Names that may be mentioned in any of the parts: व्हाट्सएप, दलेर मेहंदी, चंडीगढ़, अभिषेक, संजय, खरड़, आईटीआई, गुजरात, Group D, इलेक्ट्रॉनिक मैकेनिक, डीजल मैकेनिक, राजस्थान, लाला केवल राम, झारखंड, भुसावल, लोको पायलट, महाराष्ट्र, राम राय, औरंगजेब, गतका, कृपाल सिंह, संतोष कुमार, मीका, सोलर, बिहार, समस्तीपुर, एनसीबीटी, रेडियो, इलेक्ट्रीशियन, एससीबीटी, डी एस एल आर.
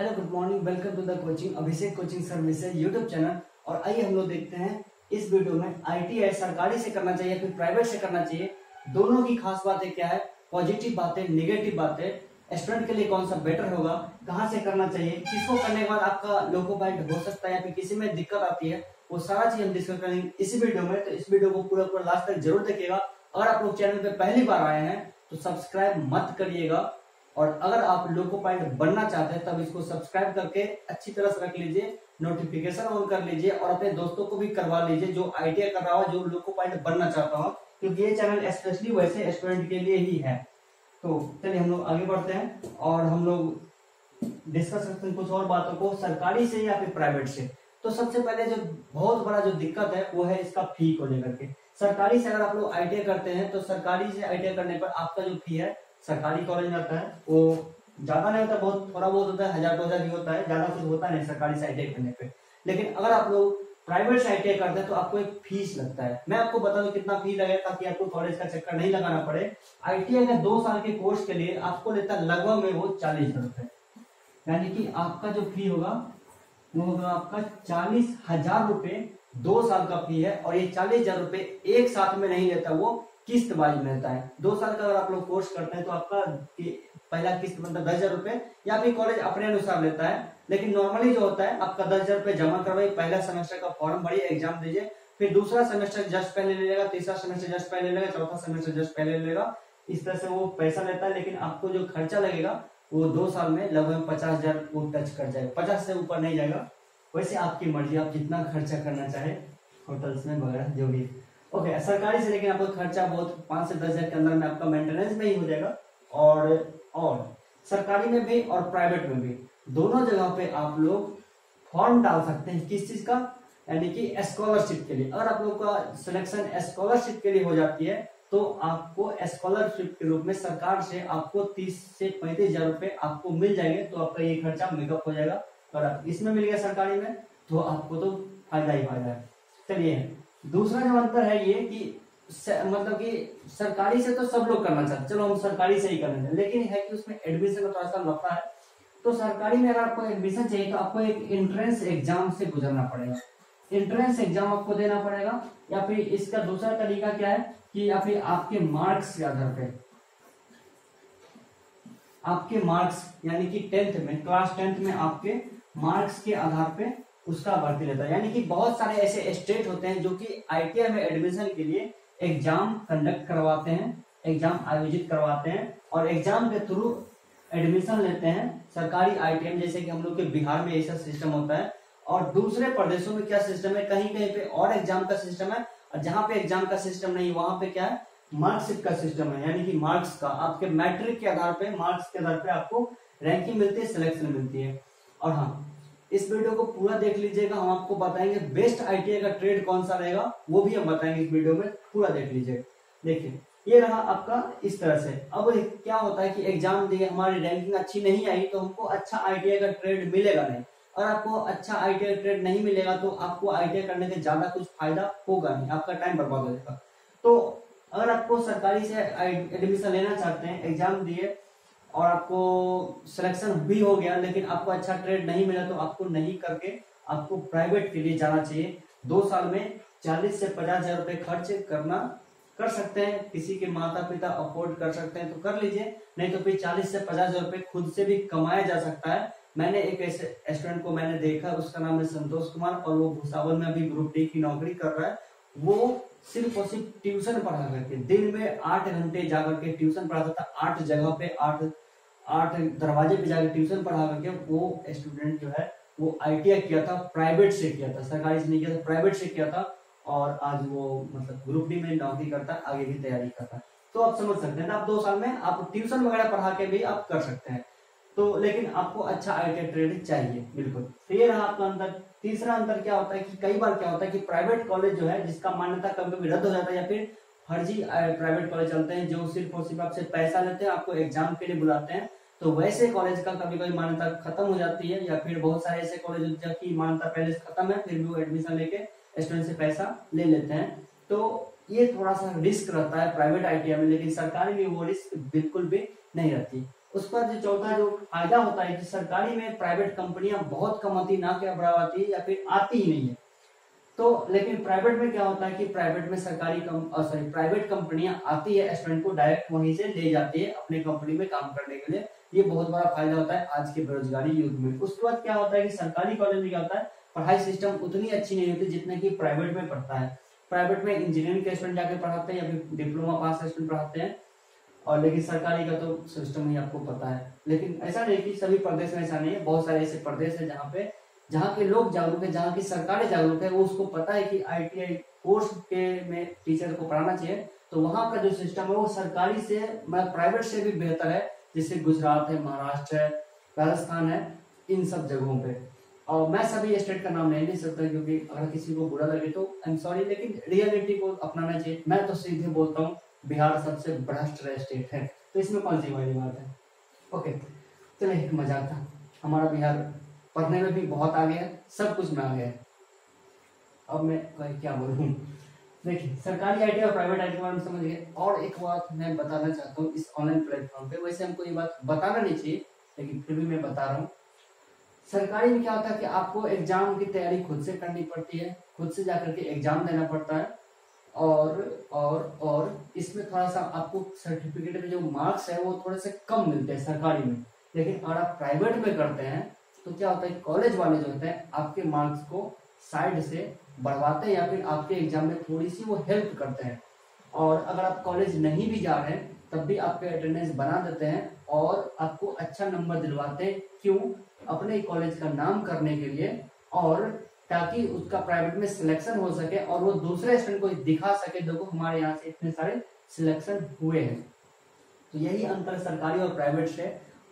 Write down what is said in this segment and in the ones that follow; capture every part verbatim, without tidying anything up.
Hello good morning, welcome to the coaching अभिषेक coaching services YouTube channel. और आइए हम लोग देखते हैं इस वीडियो में आईटीआई सरकारी से करना चाहिए फिर प्राइवेट से करना चाहिए, दोनों की खास बातें क्या है, पॉजिटिव बातें, निगेटिव बातें, स्टूडेंट के लिए कौन सा बेटर होगा, कहाँ से करना चाहिए, किसको करने के बाद आपका लोको पायलट हो सकता है या फिर किसी में दिक्कत आती है, वो सारा चीज हम डिस्कस करेंगे इसी वीडियो में। तो इस वीडियो को पूरा पूरा लास्ट तक जरूर देखिएगा। अगर आप लोग चैनल पे पहली बार आए हैं तो सब्सक्राइब मत करिएगा, और अगर आप लोको पायलट बनना चाहते हैं तब इसको सब्सक्राइब करके अच्छी तरह से रख लीजिए, नोटिफिकेशन ऑन कर लीजिए और अपने दोस्तों को भी करवा लीजिए जो आईटीआई कर रहा हो, जो लोको पायलट बनना चाहता हो, क्योंकि ये चैनल स्पेशली वैसे स्टूडेंट के लिए ही है। तो चलिए हम लोग आगे बढ़ते हैं और हम लोग डिस्कस करते हैं कुछ और बातों को सरकारी से या फिर प्राइवेट से। तो सबसे पहले जो बहुत बड़ा जो दिक्कत है वो है इसका फी को लेकर के। सरकारी से अगर आप लोग आईटीआई करते हैं तो सरकारी से आईटीआई करने पर आपका जो फी है सरकारी कॉलेज आता है वो ज्यादा नहीं होता, बहुत थोड़ा बहुत होता है, हजार दो हजार भी होता है, ज्यादा कुछ होता नहीं सरकारी से आईटीआई करने पे। लेकिन अगर आप लोग प्राइवेट से आईटीआई करते हैं तो आपको एक फीस लगता है। मैं आपको बता दूं कितना फी लगेगा ताकि आपको कॉलेज का चक्कर नहीं लगाना पड़े। आईटीआई का दो साल के कोर्स के लिए आपको लेता है लगभग में वो चालीस हजार रुपए, यानी कि आपका जो फी होगा वो होगा आपका चालीस हजार रुपए, दो साल का फी है। और ये चालीस हजार रुपए एक साथ में नहीं लेता, वो किस्त वाइज में रहता है। दो साल का अगर आप लोग कोर्स करते हैं तो आपका पहला किस्त बनता है दस हजार रुपए, या फिर कॉलेज अपने अनुसार लेता है। लेकिन नॉर्मली जो होता है आपका दस हजार रुपए जमा करवाइए, पहला सेमेस्टर का फॉर्म भरिए, एग्जाम दीजिए, फिर दूसरा सेमेस्टर जस्ट पहले ले लेगा, तीसरा सेमेस्टर जस्ट पहले लेगा, चौथा सेमेस्टर जस्ट पहले ले लेगा, इस तरह से वो पैसा लेता है। लेकिन आपको जो खर्चा लगेगा वो दो साल में लगभग पचास हजार को टच कर जाएगा, पचास से ऊपर नहीं जाएगा। वैसे आपकी मर्जी, आप जितना खर्चा करना चाहे होटल्स में वगैरह जो भी। ओके, सरकारी से लेकिन आपको खर्चा बहुत पाँच से दस हजार के अंदर में आपका मेंटेनेंस में ही हो जाएगा। और और सरकारी में भी और प्राइवेट में भी दोनों जगह पे आप लोग फॉर्म डाल सकते हैं। किस चीज का, यानी कि स्कॉलरशिप के लिए। अगर आप लोग का सिलेक्शन स्कॉलरशिप के लिए हो जाती है तो आपको स्कॉलरशिप के रूप में सरकार से आपको तीस से पैंतीस हजार रुपए आपको मिल जाएंगे, तो आपका ये खर्चा मेकअप हो जाएगा। और आप इसमें मिल गया सरकारी में तो आपको तो फायदा ही फायदा है। चलिए, दूसरा जो अंतर है ये कि मतलब कि सरकारी से तो सब लोग करना चाहते हैं, चलो हम सरकारी से ही करना चाहते, लेकिन है कि उसमें एडमिशन का थोड़ा सा लगता है। तो सरकारी में अगर आपको एडमिशन चाहिए तो आपको एक एंट्रेंस एग्जाम से गुजरना पड़ेगा, एंट्रेंस एग्जाम आपको देना पड़ेगा। या फिर इसका दूसरा तरीका क्या है कि या फिर आपके मार्क्स के आधार पर, आपके मार्क्स यानी कि टेंथ में, क्लास टेंथ में आपके मार्क्स के आधार पे उसका भर्ती रहता है। यानी कि बहुत सारे ऐसे स्टेट होते हैं जो कि आईटीआई में एडमिशन के लिए एग्जाम कंडक्ट करवाते हैं, एग्जाम आयोजित करवाते हैं और एग्जाम के थ्रू एडमिशन लेते हैं सरकारी आईटीआई में। जैसे कि हम लोग के बिहार में ऐसा सिस्टम होता है, और दूसरे प्रदेशों में क्या सिस्टम है, कहीं कहीं पे और एग्जाम का सिस्टम है, और जहाँ पे एग्जाम का सिस्टम नहीं वहां पे क्या है, मार्क्सिट का सिस्टम है। यानी कि मार्क्स का, आपके मैट्रिक के आधार पे, मार्क्स के आधार पे आपको रैंकिंग मिलती है, सिलेक्शन मिलती है। और हाँ, इस वीडियो को पूरा देख लीजिएगा, हम आपको बताएंगे बेस्ट आईटीआई का ट्रेड कौन सा रहेगा, वो भी हम बताएंगे इस वीडियो में, पूरा देख लीजिएगा। देखिए, ये रहा आपका इस तरह से। अब क्या होता है कि एग्जाम दिए, हमारी रैंकिंग अच्छी नहीं आई तो हमको अच्छा आईटीआई का ट्रेड मिलेगा नहीं, और आपको अच्छा आईटीआई ट्रेड नहीं मिलेगा तो आपको आईटीआई करने से ज्यादा कुछ फायदा होगा नहीं, आपका टाइम बर्बाद हो जाएगा। तो अगर आपको सरकारी से एडमिशन लेना चाहते हैं, एग्जाम दिए और आपको सिलेक्शन भी हो गया लेकिन आपको अच्छा ट्रेड नहीं मिला, तो आपको नहीं करके आपको प्राइवेट के लिए जाना चाहिए। दो साल में चालीस से पचास हजार रुपये खर्च करना कर सकते हैं, किसी के माता पिता अफोर्ड कर सकते हैं तो कर लीजिए, नहीं तो फिर चालीस से पचास हजार रुपये खुद से भी कमाया जा सकता है। मैंने एक ऐसे स्टूडेंट को मैंने देखा, उसका नाम है संतोष कुमार, और वो भुसावल में अभी ग्रुप डी की नौकरी कर रहा है। वो सिर्फ और सिर्फ ट्यूशन पढ़ा करके, दिन में आठ घंटे जाकर के ट्यूशन पढ़ाता था, आठ जगह पे, आठ आठ दरवाजे पे जाकर ट्यूशन पढ़ा करके वो स्टूडेंट जो है वो आईटीआई किया था, प्राइवेट से किया था, सरकारी से नहीं किया था, प्राइवेट से किया था। और आज वो मतलब ग्रुप डी में नौकरी करता है, आगे भी तैयारी करता है। तो आप समझ सकते हैं ना, आप दो साल में आप ट्यूशन वगैरह पढ़ा के भी आप कर सकते हैं। तो लेकिन आपको अच्छा आईटीआई ट्रेड चाहिए, बिल्कुल। तो ये रहा आपका अंतर। तीसरा अंतर क्या होता है कि कई बार क्या होता है कि प्राइवेट कॉलेज जो है जिसका मान्यता कभी कभी रद्द हो जाता है, या फिर फर्जी प्राइवेट कॉलेज चलते हैं जो सिर्फ और सिर्फ आपसे पैसा लेते हैं, आपको एग्जाम के लिए बुलाते हैं, तो वैसे कॉलेज का कभी कभी मान्यता खत्म हो जाती है। या फिर बहुत सारे ऐसे कॉलेज जिनकी मान्यता पहले से खत्म है फिर भी वो एडमिशन लेके स्टूडेंट से पैसा ले लेते हैं। तो ये थोड़ा सा रिस्क रहता है प्राइवेट आईटीआई में, लेकिन सरकारी में वो रिस्क बिल्कुल भी नहीं रहती। उस पर जो चौथा जो फायदा होता है कि सरकारी में प्राइवेट कंपनियां बहुत कम आती, ना क्या बराबर आती या फिर आती ही नहीं है। तो लेकिन प्राइवेट में क्या होता है कि प्राइवेट में सरकारी सॉरी प्राइवेट कंपनियां आती है, स्टूडेंट को डायरेक्ट वहीं से ले जाती है अपने कंपनी में काम करने के लिए। ये बहुत बड़ा फायदा होता है आज के बेरोजगारी युग में। उसके बाद क्या होता है कि सरकारी कॉलेज में क्या होता है, पढ़ाई सिस्टम उतनी अच्छी नहीं होती जितने की प्राइवेट में पढ़ता है। प्राइवेट में इंजीनियरिंग के स्टूडेंट जाके पढ़ाते हैं या फिर डिप्लोमा पास स्टूडेंट पढ़ाते हैं, और लेकिन सरकारी का तो सिस्टम ही आपको पता है। लेकिन ऐसा नहीं कि सभी प्रदेश में ऐसा नहीं है, बहुत सारे ऐसे प्रदेश है जहाँ पे जहाँ के लोग जागरूक है, जहाँ की सरकारें जागरूक है, वो उसको पता है कि आईटीआई कोर्स के में टीचर को पढ़ाना चाहिए, तो वहाँ का जो सिस्टम है वो सरकारी से मतलब प्राइवेट से भी बेहतर है। जैसे गुजरात है, महाराष्ट्र है, राजस्थान है, इन सब जगहों पे। और मैं सभी स्टेट का नाम नहीं ले सकता क्योंकि अगर किसी को बुरा लगे तो आई एम सॉरी, लेकिन रियलिटी को अपनाना चाहिए। मैं तो सीधे बोलता हूँ बिहार सबसे भ्रष्ट स्टेट है, तो इसमें कौन सी वाली बात है। ओके चलिए, तो मजा आता हमारा बिहार पढ़ने में भी बहुत आगे है, सब कुछ में आगे है। अब मैं क्या बोलूँ, देखिए सरकारी आईटी और प्राइवेट आईटी में समझ गए। और एक बात मैं बताना चाहता हूँ इस ऑनलाइन प्लेटफॉर्म पे, वैसे हमको ये बात बताना नहीं चाहिए लेकिन फिर भी मैं बता रहा हूँ। सरकारी में क्या होता है कि आपको एग्जाम की तैयारी खुद से करनी पड़ती है, खुद से जाकर के एग्जाम देना पड़ता है, और और और इसमें थोड़ा सा आपको सर्टिफिकेट में जो मार्क्स है वो थोड़े से कम मिलते हैं सरकारी में। लेकिन अगर आप प्राइवेट में करते हैं तो क्या होता है, कॉलेज वाले जो होते हैं आपके मार्क्स को साइड से बढ़वाते हैं या फिर आपके एग्जाम में थोड़ी सी वो हेल्प करते हैं। और अगर आप कॉलेज नहीं भी जा रहे हैं तब भी आपके अटेंडेंस बना देते हैं और आपको अच्छा नंबर दिलवाते हैं। क्यों? अपने कॉलेज का नाम करने के लिए, और ताकि उसका प्राइवेट में सिलेक्शन हो सके और वो दूसरे स्टूडेंट को दिखा सके, देखो हमारे यहाँ से इतने सारे सिलेक्शन हुए हैं। तो यही अंतर सरकारी और प्राइवेट से।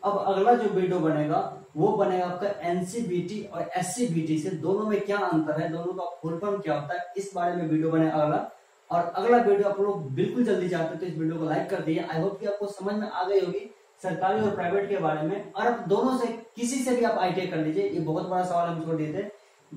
अब अगला जो वीडियो बनेगा वो बनेगा आपका एनसीबीटी और एससीबीटी से, दोनों में क्या अंतर है, दोनों का फुल फॉर्म क्या होता है, इस बारे में वीडियो बनेगा अगला। और अगला वीडियो आप लोग बिल्कुल जल्दी चाहते हैं तो इस वीडियो को लाइक कर दीजिए। आई होप कि आपको समझ में आ गई होगी सरकारी और प्राइवेट के बारे में। और अब दोनों से किसी से भी आप आईटीआई कर लीजिए, ये बहुत बड़ा सवाल हम छोड़ दिए थे।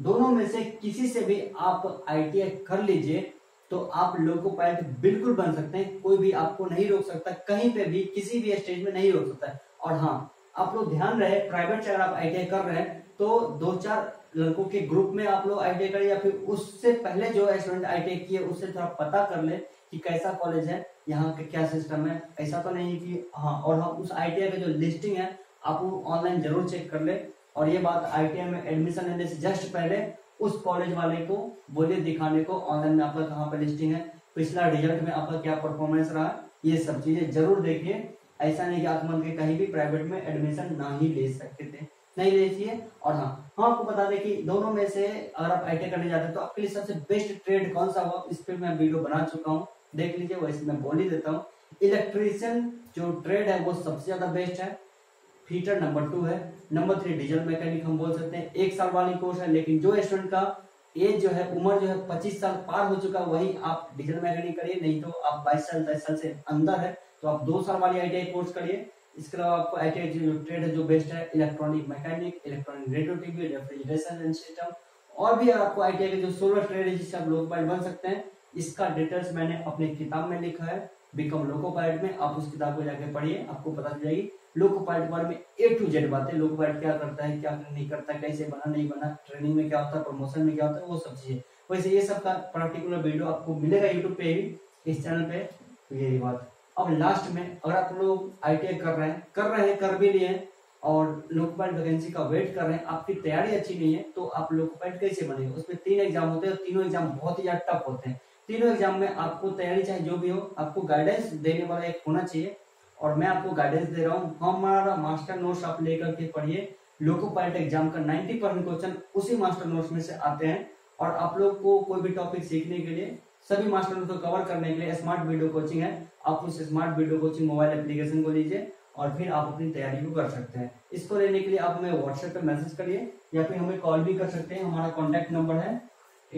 दोनों में से किसी से भी आप आईटीआई कर लीजिए तो आप लोको पायलट बिल्कुल बन सकते हैं, कोई भी आपको नहीं रोक सकता, कहीं पे भी किसी भी स्टेज में नहीं रोक सकता। और हाँ, आप लोग ध्यान रहे, प्राइवेट से अगर आप आईटीआई कर रहे हैं तो दो चार लड़कों के ग्रुप में आप लोग आईटीआई करें, या फिर उससे पहले जो स्टूडेंट आईटीआई किए उससे थोड़ा पता कर ले कि कैसा कॉलेज है, यहाँ का क्या सिस्टम है। ऐसा तो नहीं कि हाँ, और हाँ उस आईटीआई का जो लिस्टिंग है आप वो ऑनलाइन जरूर चेक कर ले। और ये बात आईटीआई में एडमिशन लेने से जस्ट पहले उस कॉलेज वाले को बोलिए दिखाने को, ऑनलाइन में आपका कहाँ पर लिस्टिंग है, पिछला रिजल्ट में आपका क्या परफॉर्मेंस रहा, ये सब चीजें जरूर देखिए। ऐसा नहीं कि आप मन के कहीं भी प्राइवेट में एडमिशन ना ही ले सकते थे, नहीं ले। और हाँ हम हाँ आपको बता दें कि दोनों में से अगर आप आईटीआई करने जाते हैं तो आपके लिए सबसे बेस्ट ट्रेड कौन सा हुआ, इस पर मैं वीडियो बना चुका हूँ, देख लीजिए। वैसे मैं बोल ही देता हूँ, इलेक्ट्रीशियन जो ट्रेड है वो सबसे ज्यादा बेस्ट है, फीटर नंबर टू है, नंबर थ्री डीजल मैकेनिक हम बोल सकते हैं, एक साल वाली कोर्स है। लेकिन जो स्टूडेंट का एज जो है, उम्र जो है पच्चीस साल पार हो चुका, वही आप डीजल मैकेनिक करिए, नहीं तो आप बाईस साल तेईस साल से अंदर है तो आप दो साल वाली आईटीआई कोर्स करिए। इसके अलावा आपको आईटीआई जो ट्रेड है जो बेस्ट है, इलेक्ट्रॉनिक मैकेनिक, electronic रेडियो, refrigeration system, और भी आपको आईटीआई के जो सोलर ट्रेड है जिससे आप लोको पायलट बन सकते हैं, इसका डिटेल्स मैंने अपनी किताब में लिखा है बिकम लोको पायलट में। आप उस किताब को जाके पढ़िए, आपको पता चल जाएगी लोको पायलट के बारे में ए टू जेड बातें, लोको पायलट क्या करता है, क्या नहीं करता, कैसे बना नहीं बना, ट्रेनिंग में क्या होता है, प्रमोशन में क्या होता है, वो सब चीजें। वैसे ये सब का पर्टिकुलर वीडियो आपको मिलेगा यूट्यूब पे ही, इस चैनल पे। तो यही बात। अब लास्ट में, अगर आप लोग आईटीआई कर रहे हैं कर रहे हैं कर भी लिए और लोको पायलट वैकेंसी का वेट कर रहे हैं, आपकी तैयारी अच्छी नहीं है, तो आप लोको पायलट कैसे बनेंगे। उसमें तीन एग्जाम होते हैं, तीनों एग्जाम बहुत ही ज्यादा टफ होते हैं। तीनों एग्जाम में आपको तैयारी चाहे जो भी हो, आपको गाइडेंस देने वाला एक होना चाहिए, और मैं आपको गाइडेंस दे रहा हूँ। हमारा मास्टर नोट्स आप लेकर के पढ़िए, लोको पायलट एग्जाम का नब्बे परसेंट क्वेश्चन उसी मास्टर नोट्स में से आते हैं। और आप लोग को कोई भी टॉपिक सीखने के लिए, सभी मास्टर नोट्स को कवर करने के लिए स्मार्ट वीडियो कोचिंग है, आप उस smart video coaching mobile application को लीजिए और फिर आप अपनी तैयारी को कर सकते हैं। इसको लेने के लिए आप हमें व्हाट्सएप पे मैसेज करिए या फिर हमें कॉल भी कर सकते हैं। हमारा कॉन्टैक्ट नंबर है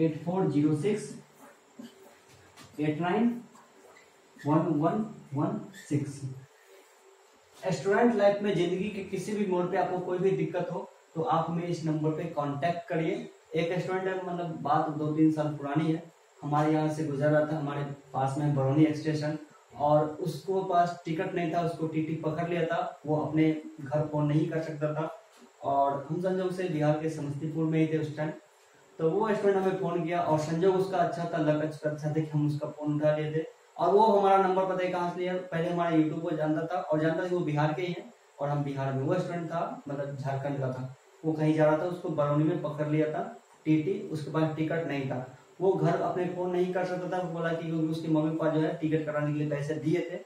eight four zero six eight nine one one one six. Student life में जिंदगी के किसी भी मोड़ पे आपको कोई भी दिक्कत हो तो आप हमें इस नंबर पे कांटेक्ट करिए। एक स्टूडेंट है, मतलब बात दो तीन साल पुरानी है, हमारे यहाँ से गुजर रहा था, हमारे पास में बरौनी स्टेशन, और उसको पास टिकट नहीं था, उसको टीटी पकड़ लिया था, वो अपने घर फोन नहीं कर सकता था। और हम संजय से बिहार के समस्तीपुर में ही थे उस टाइम, तो वो स्टूडेंट हमें फ़ोन किया और संजय उसका अच्छा था, लक अच्छा था कि हम उसका फ़ोन उठा लिए थे। और वो हमारा नंबर पता है कहाँ से लिया, पहले हमारा यूट्यूब को जानता था और जानता था कि वो बिहार के ही हैं और हम बिहार में। वो स्टूडेंट था मतलब झारखंड का था, वो कहीं जा रहा था, उसको बरौनी में पकड़ लिया था टीटी, उसके पास टिकट नहीं था, वो घर अपने फोन नहीं कर सकता था। बोला कि क्योंकि उसके मम्मी पापा जो है टिकट कराने के लिए पैसे दिए थे,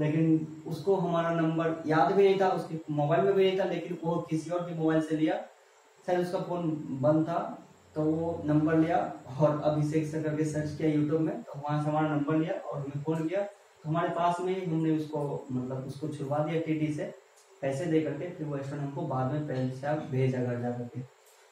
लेकिन उसको हमारा नंबर याद भी नहीं था, उसके मोबाइल में भी नहीं था, लेकिन वो किसी और के मोबाइल से लिया, शायद उसका फोन बंद था, तो वो नंबर लिया और अभिषेक से करके सर्च किया यूट्यूब में, तो वहाँ से हमारा नंबर लिया और हमें फ़ोन किया। तो हमारे पास में ही हमने उसको मतलब उसको छुड़वा दिया टीटी से पैसे दे करके, फिर वो रेस्टोरेंट हमको बाद में पैसा भेजा घर जा करके।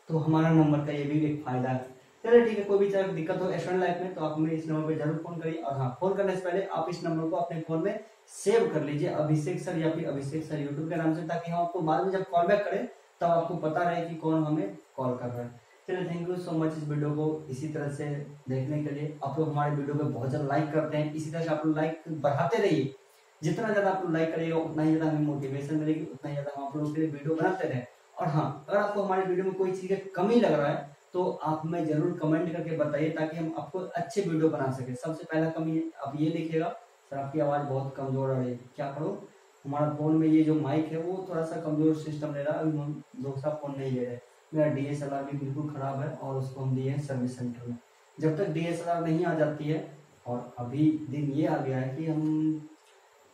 तो हमारा नंबर का ये भी एक फायदा है। चलिए ठीक है, कोई भी चाहे दिक्कत हो स्टूडेंट लाइफ में तो आप मेरे इस नंबर पे जरूर फोन करिए। और हाँ, फोन करने से पहले आप इस नंबर को अपने फोन में सेव कर लीजिए, अभिषेक सर या फिर अभिषेक सर यूट्यूब के नाम से, ताकि हम आपको बाद में जब कॉल बैक करें तब आपको पता रहे कि कौन हमें कॉल कर रहा है। चलिए थैंक यू सो मच इस वीडियो को इसी तरह से देखने के लिए। आप लोग हमारे वीडियो को बहुत ज़्यादा लाइक करते हैं, इसी तरह से आप लोग लाइक बढ़ाते रहिए। जितना ज़्यादा आप लोग लाइक करिएगा उतना ही ज़्यादा हमें मोटिवेशन मिलेगी, उतना ही ज़्यादा हम आप लोगों के लिए वीडियो बनाते रहें। और हाँ, अगर आपको हमारे वीडियो में कोई चीज़ की कमी लग रहा है तो आप हमें जरूर कमेंट करके बताइए, ताकि हम आपको अच्छे वीडियो बना सके। सबसे पहला कमी है, आप ये लिखिएगा सर आपकी आवाज़ बहुत कमज़ोर आ रही है, क्या करो हमारा फ़ोन में ये जो माइक है वो थोड़ा सा कमज़ोर सिस्टम ले रहा है, अभी हम दूसरा फ़ोन नहीं ले रहे, मेरा डी एस एल आर भी बिल्कुल ख़राब है और उसको हम दिए हैं सर्विस सेंटर में। जब तक डी एस एल आर नहीं आ जाती है, और अभी दिन ये आ गया है कि हम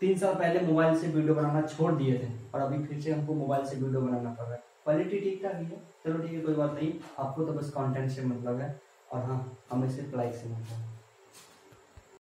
तीन साल पहले मोबाइल से वीडियो बनाना छोड़ दिए थे और अभी फिर से हमको मोबाइल से वीडियो बनाना पड़ रहा है, क्वालिटी ठीक ठाक ही है। चलो ठीक है, कोई बात नहीं, आपको तो बस कंटेंट से मतलब है और हाँ हमें सिर्फ लाइक से मतलब है।